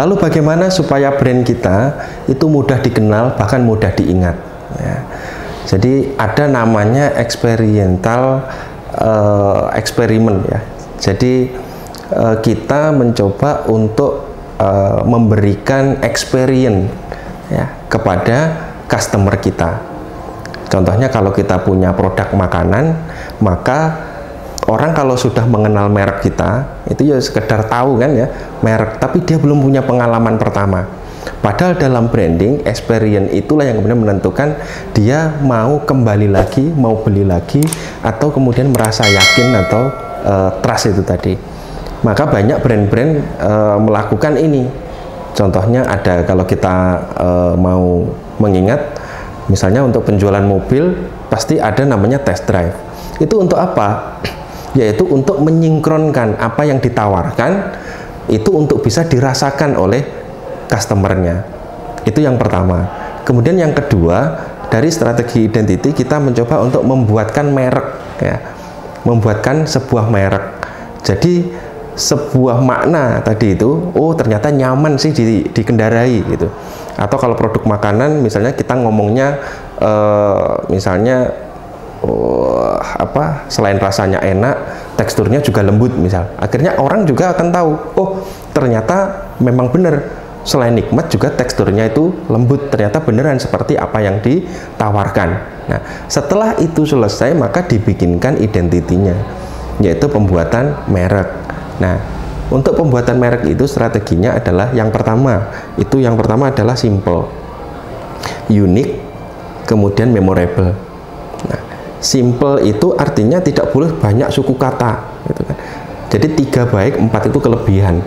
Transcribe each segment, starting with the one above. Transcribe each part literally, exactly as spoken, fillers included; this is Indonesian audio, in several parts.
Lalu bagaimana supaya brand kita itu mudah dikenal, bahkan mudah diingat, ya. Jadi ada namanya experimental uh, eksperimen, ya. Jadi uh, kita mencoba untuk uh, memberikan experience, ya, kepada customer kita. Contohnya kalau kita punya produk makanan, maka orang kalau sudah mengenal merek kita, itu ya sekedar tahu kan ya, merek, tapi dia belum punya pengalaman pertama. Padahal dalam branding, experience itulah yang kemudian menentukan dia mau kembali lagi, mau beli lagi, atau kemudian merasa yakin atau uh, trust itu tadi. Maka banyak brand-brand uh, melakukan ini. Contohnya ada kalau kita uh, mau mengingat, misalnya untuk penjualan mobil, pasti ada namanya test drive. Itu untuk apa? Yaitu untuk menyingkronkan apa yang ditawarkan itu untuk bisa dirasakan oleh customernya. Itu yang pertama. Kemudian yang kedua, dari strategi identity kita mencoba untuk membuatkan merek, ya, membuatkan sebuah merek. Jadi sebuah makna tadi itu, oh ternyata nyaman sih di, dikendarai gitu. Atau kalau produk makanan, misalnya kita ngomongnya, uh, misalnya uh, apa, selain rasanya enak, teksturnya juga lembut misal. Akhirnya orang juga akan tahu, oh ternyata memang benar, selain nikmat juga teksturnya itu lembut. Ternyata beneran seperti apa yang ditawarkan. Nah, setelah itu selesai maka dibikinkan identitinya, yaitu pembuatan merek. Nah, untuk pembuatan merek itu strateginya adalah yang pertama, itu yang pertama adalah simple, unik, kemudian memorable. Nah, simple itu artinya tidak boleh banyak suku kata, gitu kan. Jadi tiga baik, empat itu kelebihan.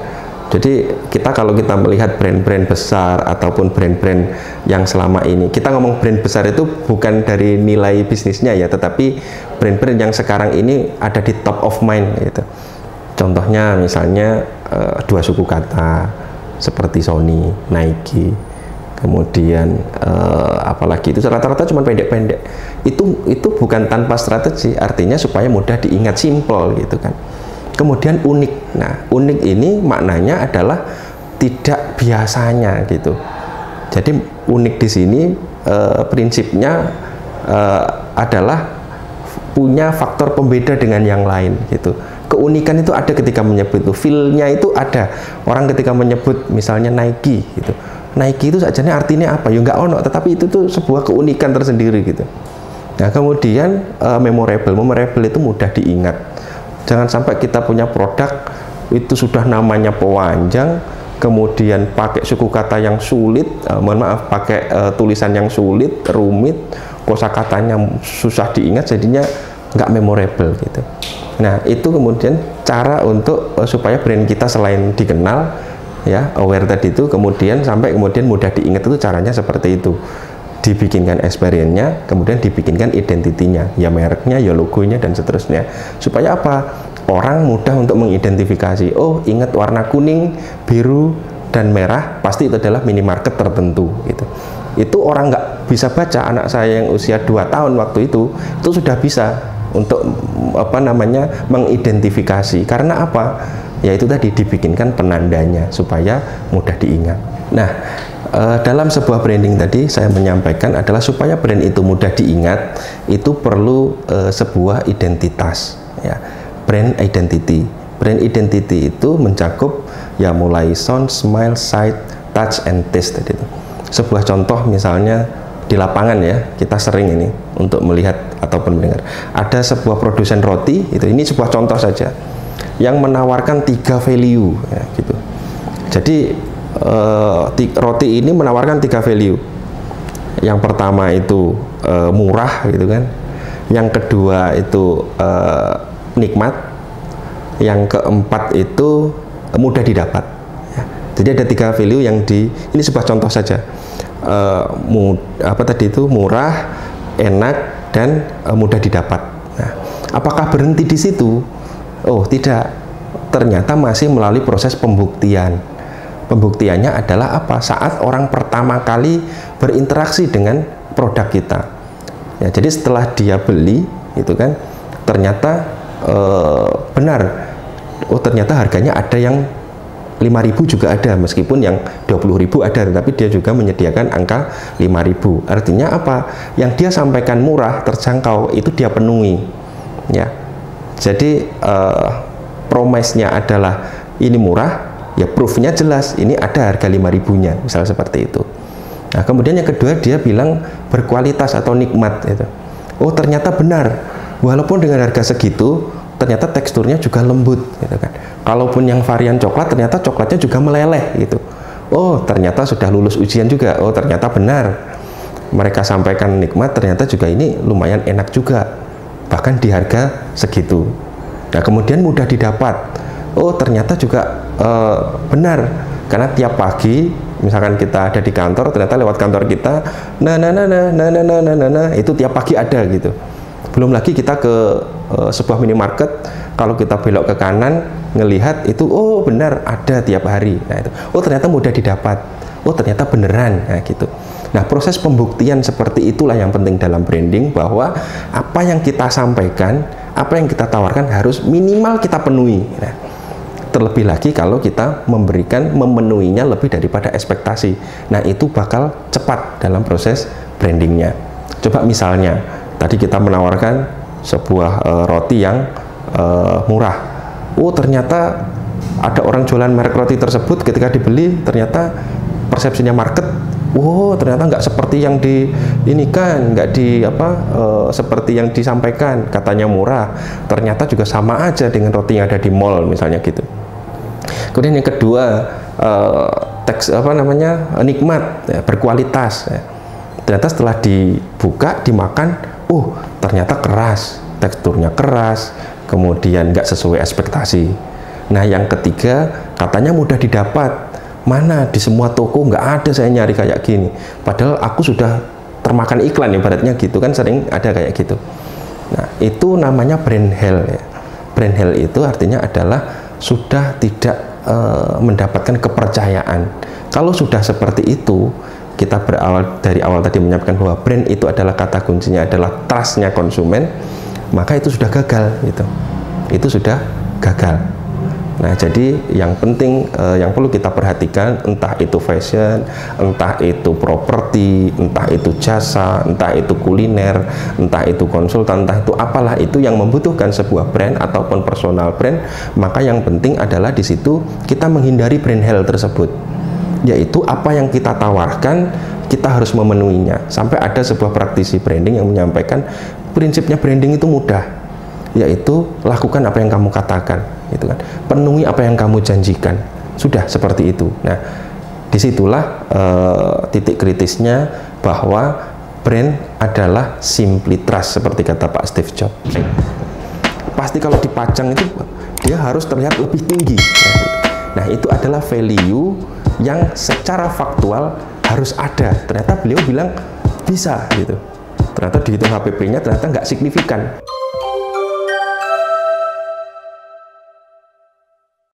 Jadi kita kalau kita melihat brand-brand besar ataupun brand-brand yang selama ini, kita ngomong brand besar itu bukan dari nilai bisnisnya ya, tetapi brand-brand yang sekarang ini ada di top of mind gitu. Contohnya misalnya uh, dua suku kata seperti Sony, Nike, kemudian uh, apalagi itu rata-rata cuma pendek-pendek. Itu itu bukan tanpa strategi, artinya supaya mudah diingat, simple gitu kan. Kemudian unik. Nah, unik ini maknanya adalah tidak biasanya gitu. Jadi unik di sini uh, prinsipnya uh, adalah punya faktor pembeda dengan yang lain gitu. Keunikan itu ada ketika menyebut itu, feel-nya itu ada. Orang ketika menyebut misalnya Nike gitu, Nike itu sajanya artinya apa? Ya nggak ono, tetapi itu tuh sebuah keunikan tersendiri gitu. Nah, kemudian uh, memorable, memorable itu mudah diingat. Jangan sampai kita punya produk itu sudah namanya pewanjang, kemudian pakai suku kata yang sulit, uh, mohon maaf, pakai uh, tulisan yang sulit, rumit, kosakatanya susah diingat, jadinya nggak memorable gitu. Nah, itu kemudian cara untuk uh, supaya brand kita selain dikenal, ya, aware tadi itu, kemudian sampai kemudian mudah diingat, itu caranya seperti itu. Dibikinkan experience-nya, kemudian dibikinkan identitinya, ya mereknya, ya logonya, dan seterusnya. Supaya apa? Orang mudah untuk mengidentifikasi, oh ingat warna kuning, biru, dan merah, pasti itu adalah minimarket tertentu gitu. Itu orang nggak bisa baca, anak saya yang usia dua tahun waktu itu, itu sudah bisa untuk apa namanya mengidentifikasi. Karena apa? Yaitu tadi dibikinkan penandanya supaya mudah diingat. Nah, e, dalam sebuah branding tadi saya menyampaikan adalah supaya brand itu mudah diingat, itu perlu e, sebuah identitas, ya, brand identity. Brand identity itu mencakup ya mulai sound, smile, sight, touch, and taste tadi itu. Sebuah contoh misalnya di lapangan ya, kita sering ini untuk melihat ataupun mendengar ada sebuah produsen roti itu, ini sebuah contoh saja yang menawarkan tiga value ya, gitu. Jadi uh, roti ini menawarkan tiga value. Yang pertama itu uh, murah gitu kan, yang kedua itu uh, nikmat, yang keempat itu mudah didapat ya. Jadi ada tiga value yang di ini sebuah contoh saja. Uh, mud, apa tadi itu murah, enak, dan uh, mudah didapat. Nah, apakah berhenti di situ? Oh tidak, ternyata masih melalui proses pembuktian. Pembuktiannya adalah apa? Saat orang pertama kali berinteraksi dengan produk kita. Ya, jadi setelah dia beli, itu kan ternyata uh, benar. Oh ternyata harganya ada yang lima ribu juga ada, meskipun yang dua puluh ribu ada, tetapi dia juga menyediakan angka lima ribu. Artinya apa? Yang dia sampaikan murah, terjangkau, itu dia penuhi, ya. Jadi eh, promise-nya adalah ini murah, ya proof-nya jelas, ini ada harga lima ribu-nya, misalnya seperti itu. Nah, kemudian yang kedua dia bilang berkualitas atau nikmat itu. Oh, ternyata benar. Walaupun dengan harga segitu, ternyata teksturnya juga lembut gitu kan. Kalaupun yang varian coklat, ternyata coklatnya juga meleleh gitu. Oh, ternyata sudah lulus ujian juga. Oh, ternyata benar. Mereka sampaikan nikmat, ternyata juga ini lumayan enak juga. Bahkan di harga segitu. Nah, kemudian mudah didapat. Oh, ternyata juga eh, benar. Karena tiap pagi misalkan kita ada di kantor, ternyata lewat kantor kita, nah, nah, nah, nah, nah, nah, nah, nah, nah, itu tiap pagi ada gitu. Belum lagi kita ke e, sebuah minimarket, kalau kita belok ke kanan, ngelihat itu, oh benar, ada tiap hari. Nah, itu. Oh ternyata mudah didapat, oh ternyata beneran, nah, gitu. Nah, proses pembuktian seperti itulah yang penting dalam branding, bahwa apa yang kita sampaikan, apa yang kita tawarkan harus minimal kita penuhi. Nah, terlebih lagi kalau kita memberikan memenuhinya lebih daripada ekspektasi, nah itu bakal cepat dalam proses brandingnya. Coba misalnya tadi kita menawarkan sebuah e, roti yang e, murah. Oh ternyata ada orang jualan merek roti tersebut, ketika dibeli ternyata persepsinya market, wow ternyata nggak seperti yang di ini kan, nggak di apa e, seperti yang disampaikan, katanya murah, ternyata juga sama aja dengan roti yang ada di mall misalnya gitu. Kemudian yang kedua eh, teks apa namanya nikmat ya, berkualitas ya. Ternyata setelah dibuka dimakan, uh ternyata keras, teksturnya keras, kemudian nggak sesuai ekspektasi. Nah yang ketiga katanya mudah didapat, mana di semua toko nggak ada saya nyari kayak gini, padahal aku sudah termakan iklan, ibaratnya gitu kan, sering ada kayak gitu. Nah itu namanya brand hell ya. Brand hell itu artinya adalah sudah tidak e, mendapatkan kepercayaan. Kalau sudah seperti itu, kita berawal dari awal tadi menyampaikan bahwa brand itu adalah kata kuncinya adalah trust-nya konsumen, maka itu sudah gagal gitu. Itu sudah gagal. Nah, jadi yang penting e, yang perlu kita perhatikan, entah itu fashion, entah itu properti, entah itu jasa, entah itu kuliner, entah itu konsultan, entah itu apalah itu yang membutuhkan sebuah brand ataupun personal brand, maka yang penting adalah di situ kita menghindari brand hell tersebut. Yaitu apa yang kita tawarkan, kita harus memenuhinya. Sampai ada sebuah praktisi branding yang menyampaikan prinsipnya branding itu mudah, yaitu lakukan apa yang kamu katakan gitu kan, penuhi apa yang kamu janjikan, sudah seperti itu. Nah disitulah e, titik kritisnya bahwa brand adalah simply trust seperti kata Pak Steve Jobs. Pasti kalau dipajang itu dia harus terlihat lebih tinggi. Nah itu adalah value yang secara faktual harus ada. Ternyata beliau bilang bisa gitu, ternyata dihitung H P P-nya ternyata nggak signifikan.